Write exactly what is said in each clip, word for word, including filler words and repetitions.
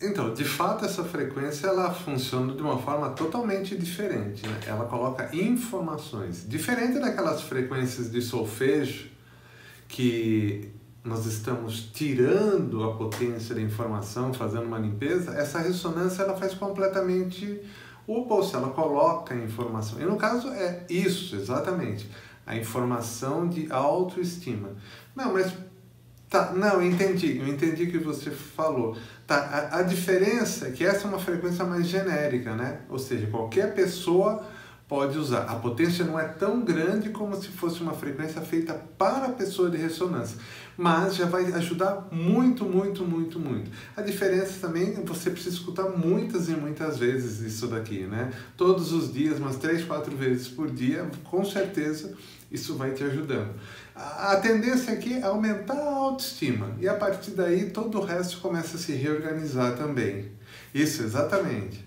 Então, de fato, essa frequência ela funciona de uma forma totalmente diferente, né? Ela coloca informações, diferente daquelas frequências de solfeggio que nós estamos tirando a potência da informação, fazendo uma limpeza. Essa ressonância ela faz completamente o oposto, ela coloca a informação. E no caso é isso, exatamente, a informação de autoestima. Não, mas... Tá, não, eu entendi, eu entendi o que você falou. Tá, a, a diferença é que essa é uma frequência mais genérica, né? Ou seja, qualquer pessoa pode usar. A potência não é tão grande como se fosse uma frequência feita para a pessoa de ressonância, mas já vai ajudar muito, muito, muito, muito. A diferença também é que você precisa escutar muitas e muitas vezes isso daqui, né? Todos os dias, umas três, quatro vezes por dia, com certeza... Isso vai te ajudando. A tendência aqui é aumentar a autoestima. E a partir daí, todo o resto começa a se reorganizar também. Isso, exatamente.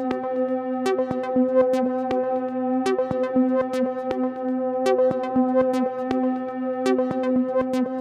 Thank you.